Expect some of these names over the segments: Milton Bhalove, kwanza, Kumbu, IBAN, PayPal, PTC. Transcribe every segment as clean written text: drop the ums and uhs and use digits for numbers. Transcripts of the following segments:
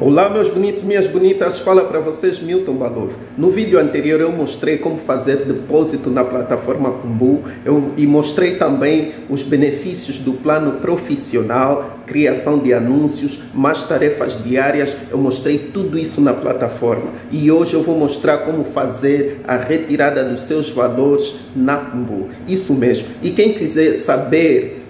Olá meus bonitos, minhas bonitas, fala para vocês Milton Bhalove. No vídeo anterior eu mostrei como fazer depósito na plataforma Kumbu e mostrei também os benefícios do plano profissional, criação de anúncios, mais tarefas diárias. Eu mostrei tudo isso na plataforma e hoje eu vou mostrar como fazer a retirada dos seus valores na Kumbu. Isso mesmo. E quem quiser saber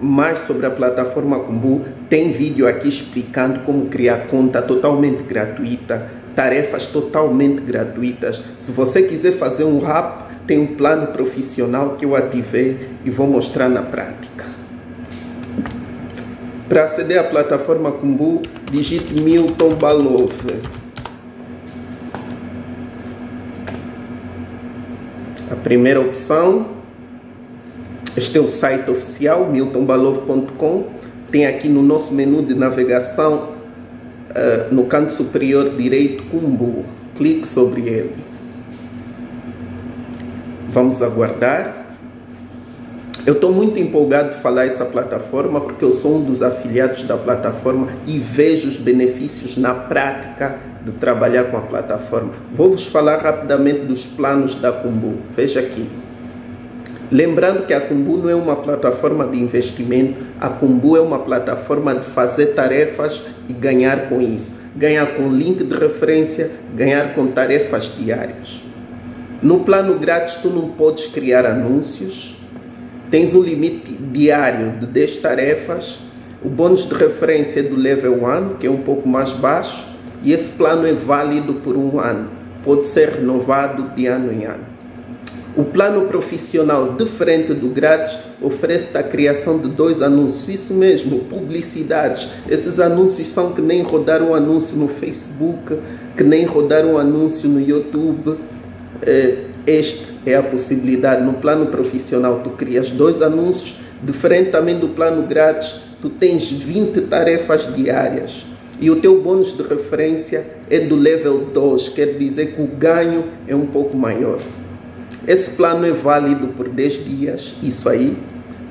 mais sobre a plataforma Kumbu, tem vídeo aqui explicando como criar conta totalmente gratuita, tarefas totalmente gratuitas. Se você quiser fazer um rap, tem um plano profissional que eu ativei e vou mostrar na prática. Para aceder à plataforma Kumbu, digite Milton Bhalove. A primeira opção. Este é o site oficial, miltonbhalove.com. Tem aqui no nosso menu de navegação, no canto superior direito, Kumbu. Clique sobre ele. Vamos aguardar. Eu estou muito empolgado de falar essa plataforma, porque eu sou um dos afiliados da plataforma e vejo os benefícios na prática de trabalhar com a plataforma. Vou-vos falar rapidamente dos planos da Kumbu. Veja aqui. Lembrando que a Kumbu não é uma plataforma de investimento, a Kumbu é uma plataforma de fazer tarefas e ganhar com isso. Ganhar com link de referência, ganhar com tarefas diárias. No plano grátis tu não podes criar anúncios, tens um limite diário de 10 tarefas, o bônus de referência é do level 1, que é um pouco mais baixo, e esse plano é válido por um ano, pode ser renovado de ano em ano. O plano profissional, diferente do grátis, oferece a criação de 2 anúncios, isso mesmo, publicidades. Esses anúncios são que nem rodar um anúncio no Facebook, que nem rodar um anúncio no YouTube. Esta é a possibilidade. No plano profissional, tu crias 2 anúncios, diferente também do plano grátis, tu tens 20 tarefas diárias. E o teu bônus de referência é do level 2, quer dizer que o ganho é um pouco maior. Esse plano é válido por 10 dias, isso aí,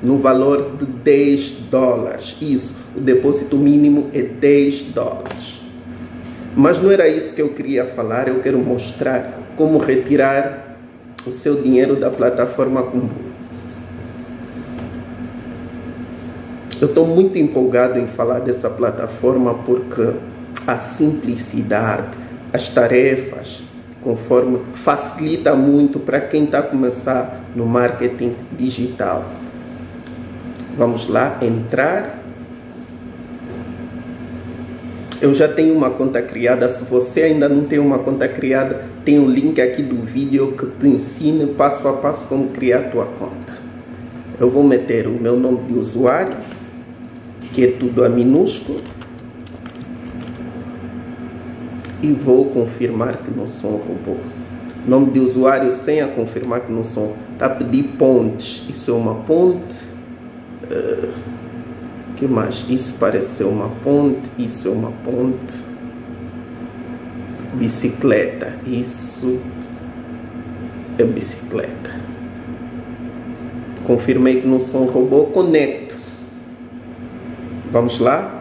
no valor de 10 dólares. Isso, o depósito mínimo é 10 dólares. Mas não era isso que eu queria falar, eu quero mostrar como retirar o seu dinheiro da plataforma Kumbu. Eu estou muito empolgado em falar dessa plataforma porque a simplicidade, as tarefas, conforme facilita muito para quem está a começar no marketing digital. Vamos lá, entrar. Eu já tenho uma conta criada. Se você ainda não tem uma conta criada, tem um link aqui do vídeo que te ensina passo a passo como criar a tua conta. Eu vou meter o meu nome de usuário, que é tudo a minúsculo. E vou confirmar que não sou um robô. Nome de usuário, senha, confirmar que não sou. Está a pedir pontes. Isso é uma ponte. Que mais? Isso parece ser uma ponte. Isso é uma ponte. Bicicleta. Isso é bicicleta. Confirmei que não sou um robô. Conecte. Vamos lá.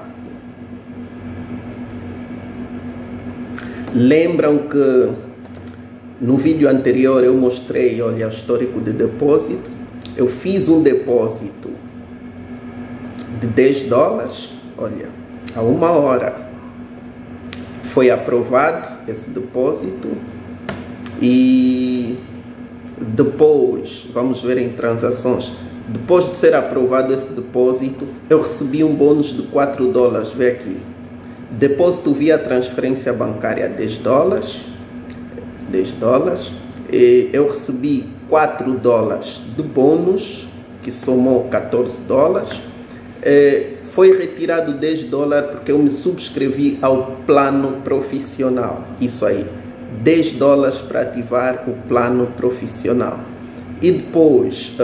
Lembram que no vídeo anterior eu mostrei, olha, o histórico de depósito. Eu fiz um depósito de 10 dólares, olha, a 1 hora. Foi aprovado esse depósito e depois, vamos ver em transações, depois de ser aprovado esse depósito, eu recebi um bônus de 4 dólares, vê aqui. Depósito via transferência bancária 10 dólares, 10 dólares. Eu recebi 4 dólares de bônus, que somou 14 dólares. Foi retirado 10 dólares porque eu me subscrevi ao plano profissional. Isso aí, 10 dólares para ativar o plano profissional. E depois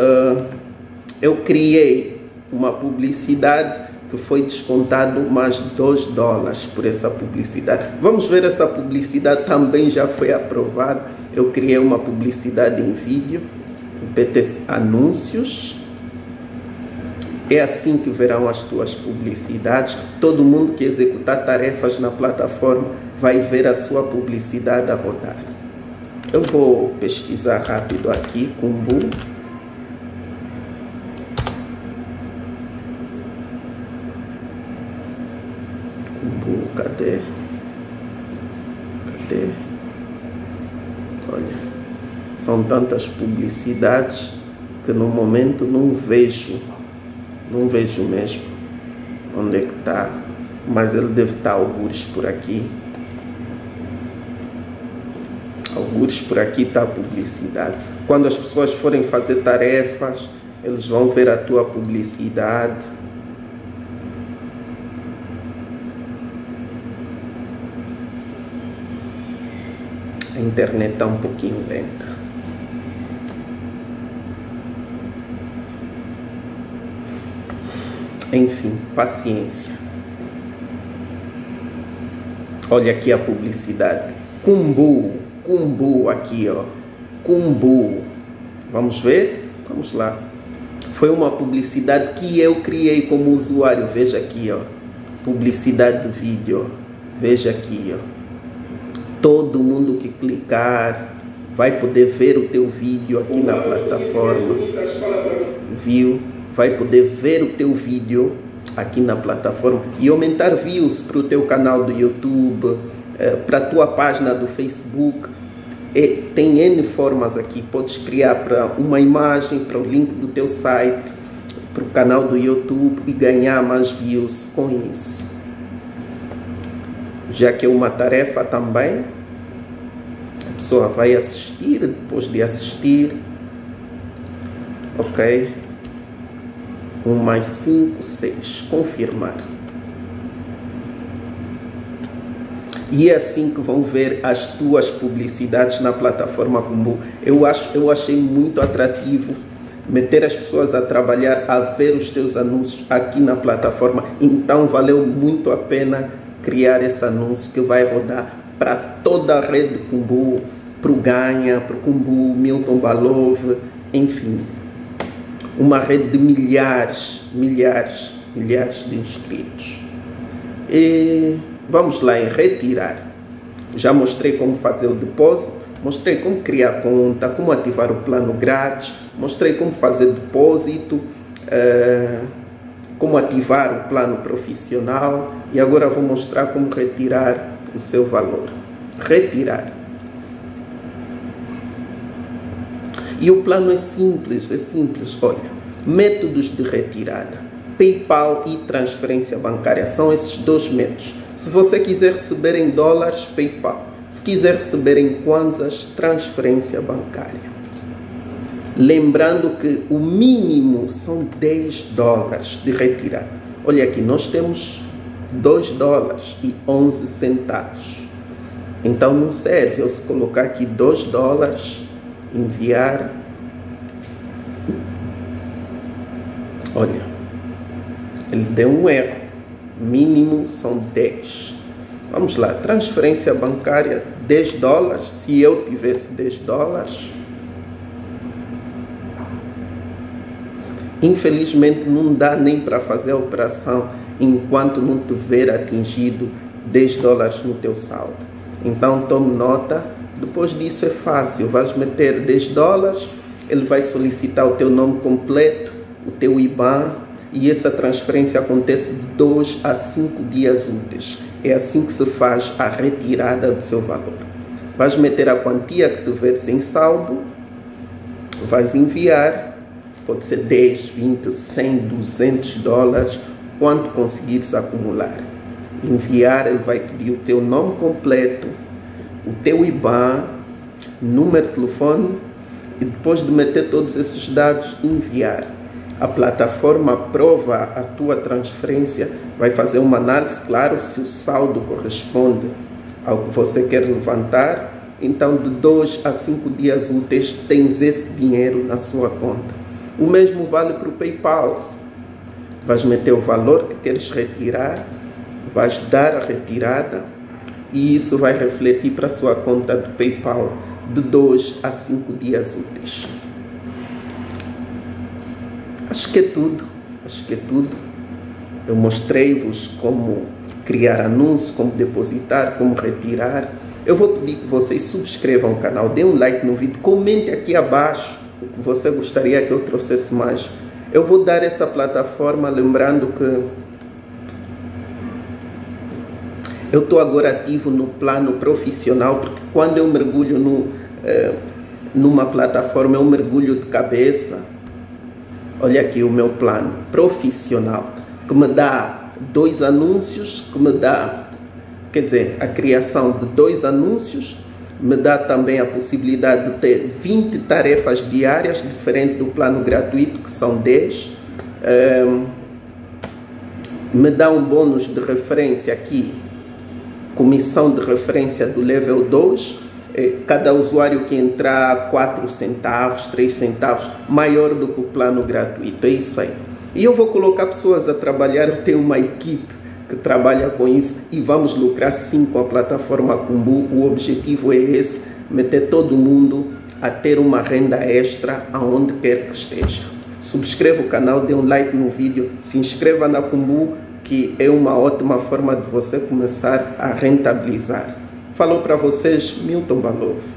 eu criei uma publicidade que foi descontado mais 2 dólares por essa publicidade. Vamos ver, essa publicidade também já foi aprovada. Eu criei uma publicidade em vídeo, PTC Anúncios, É assim que verão as tuas publicidades. Todo mundo que executar tarefas na plataforma vai ver a sua publicidade a rodar. Eu vou pesquisar rápido aqui, Kumbu. Kumbu, cadê? Cadê? Olha, são tantas publicidades que no momento não vejo. Não vejo mesmo onde é que está, mas ele deve estar algures por aqui. Algures por aqui está a publicidade. Quando as pessoas forem fazer tarefas, eles vão ver a tua publicidade. A internet está um pouquinho lenta. Enfim, paciência. Olha aqui a publicidade. Kumbu, Kumbu aqui, ó. Kumbu. Vamos ver? Vamos lá. Foi uma publicidade que eu criei como usuário. Veja aqui, ó. Publicidade do vídeo. Veja aqui, ó. Todo mundo que clicar vai poder ver o teu vídeo aqui na plataforma. Viu? Vai poder ver o teu vídeo aqui na plataforma e aumentar views para o teu canal do YouTube, para a tua página do Facebook. Tem N formas aqui. Podes criar para uma imagem, para o link do teu site, para o canal do YouTube e ganhar mais views com isso. Já que é uma tarefa também, a pessoa vai assistir, depois de assistir, ok? 1 mais 5, 6. Confirmar. E é assim que vão ver as tuas publicidades na plataforma Kumbu. Eu achei muito atrativo meter as pessoas a trabalhar, a ver os teus anúncios aqui na plataforma. Então valeu muito a pena criar esse anúncio que vai rodar para toda a rede do Kumbu, para o Ganha, para o Kumbu, Milton Bhalove, enfim. Uma rede de milhares de inscritos. E vamos lá em retirar. Já mostrei como fazer o depósito, mostrei como criar conta, como ativar o plano grátis, mostrei como fazer depósito, como ativar o plano profissional e agora vou mostrar como retirar o seu valor. Retirar. E o plano é simples, olha, métodos de retirada, PayPal e transferência bancária, são esses dois métodos. Se você quiser receber em dólares, PayPal, se quiser receber em kwanzas, transferência bancária. Lembrando que o mínimo são 10 dólares de retirada. Olha aqui, nós temos 2 dólares e 11 centavos, então não serve eu se colocar aqui 2 dólares, enviar. Olha, ele deu um erro. Mínimo são 10. Vamos lá, transferência bancária 10 dólares. Se eu tivesse 10 dólares, infelizmente não dá nem para fazer a operação enquanto não tiver atingido 10 dólares no teu saldo. Então tome nota. Depois disso é fácil, vais meter 10 dólares, ele vai solicitar o teu nome completo, o teu IBAN e essa transferência acontece de 2 a 5 dias úteis. É assim que se faz a retirada do seu valor. Vais meter a quantia que tiveres em saldo, vais enviar, pode ser 10, 20, 100, 200 dólares, quanto conseguires acumular. Enviar, ele vai pedir o teu nome completo, o teu IBAN, número de telefone e depois de meter todos esses dados, enviar. A plataforma aprova a tua transferência, vai fazer uma análise, claro, se o saldo corresponde ao que você quer levantar. Então, de 2 a 5 dias úteis, tens esse dinheiro na sua conta. O mesmo vale para o PayPal. Vais meter o valor que queres retirar, vais dar a retirada. E isso vai refletir para a sua conta do PayPal de 2 a 5 dias úteis. Acho que é tudo. Acho que é tudo. Eu mostrei-vos como criar anúncios, como depositar, como retirar. Eu vou pedir que vocês subscrevam o canal, dê um like no vídeo, comente aqui abaixo o que você gostaria que eu trouxesse mais. Eu vou dar essa plataforma, lembrando que eu estou agora ativo no plano profissional, porque quando eu mergulho numa plataforma, eu mergulho de cabeça. Olha aqui o meu plano profissional, que me dá 2 anúncios, que me dá, quer dizer, a criação de 2 anúncios, me dá também a possibilidade de ter 20 tarefas diárias, diferente do plano gratuito, que são 10. Me dá um bônus de referência aqui, comissão de referência do level 2, cada usuário que entrar 4 centavos, 3 centavos, maior do que o plano gratuito, é isso aí. E eu vou colocar pessoas a trabalhar, eu tenho uma equipe que trabalha com isso e vamos lucrar sim com a plataforma Kumbu. O objetivo é esse, meter todo mundo a ter uma renda extra aonde quer que esteja. Subscreva o canal, dê um like no vídeo, se inscreva na Kumbu, que é uma ótima forma de você começar a rentabilizar. Falou para vocês, Milton Bhalove.